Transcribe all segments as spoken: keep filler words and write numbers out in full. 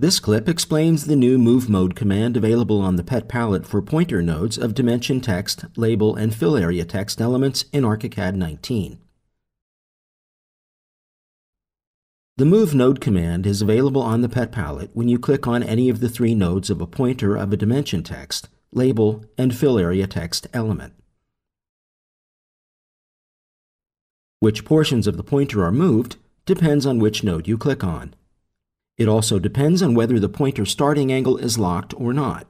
This clip explains the new Move Mode command available on the Pet Palette for pointer nodes of dimension text, label, and fill area text elements in ARCHICAD nineteen. The Move Node command is available on the Pet Palette when you click on any of the three nodes of a pointer of a dimension text, label, and fill area text element. Which portions of the pointer are moved depends on which node you click on. It also depends on whether the pointer starting angle is locked or not.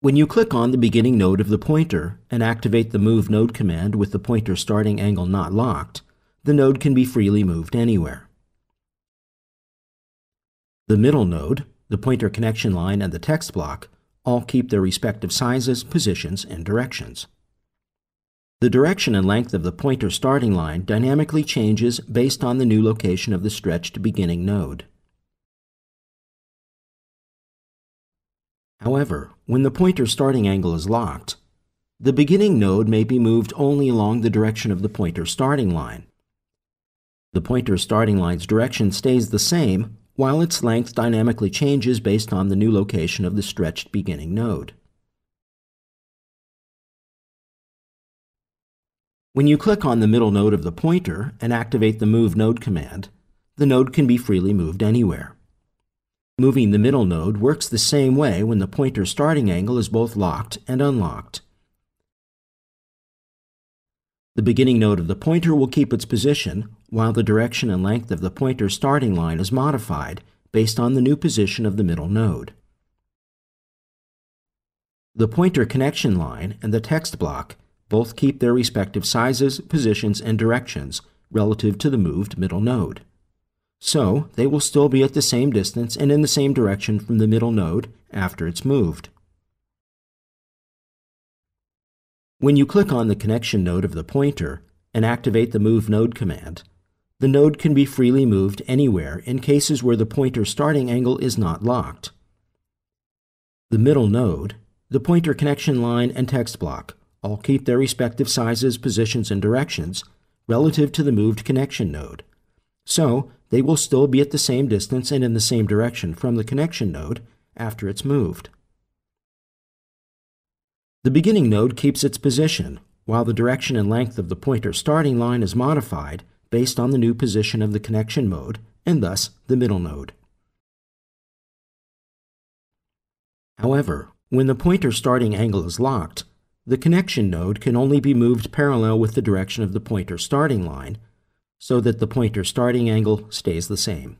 When you click on the beginning node of the pointer and activate the Move Node command with the pointer starting angle not locked, the node can be freely moved anywhere. The middle node, the pointer connection line, and the text block all keep their respective sizes, positions, and directions. The direction and length of the pointer starting line dynamically changes based on the new location of the stretched beginning node. However, when the pointer starting angle is locked, the beginning node may be moved only along the direction of the pointer starting line. The pointer starting line's direction stays the same, while its length dynamically changes based on the new location of the stretched beginning node. When you click on the middle node of the pointer and activate the Move Node command, the node can be freely moved anywhere. Moving the middle node works the same way when the pointer starting angle is both locked and unlocked. The beginning node of the pointer will keep its position, while the direction and length of the pointer starting line is modified based on the new position of the middle node. The pointer connection line and the text block both keep their respective sizes, positions, and directions relative to the moved middle node. So, they will still be at the same distance and in the same direction from the middle node after it's moved. When you click on the connection node of the pointer and activate the Move Node command, the node can be freely moved anywhere in cases where the pointer starting angle is not locked. The middle node, the pointer connection line, and text block all keep their respective sizes, positions, and directions relative to the moved connection node. So, they will still be at the same distance and in the same direction from the connection node after it's moved. The beginning node keeps its position, while the direction and length of the pointer starting line is modified based on the new position of the connection node and thus the middle node. However, when the pointer starting angle is locked, the connection node can only be moved parallel with the direction of the pointer starting line, so that the pointer starting angle stays the same.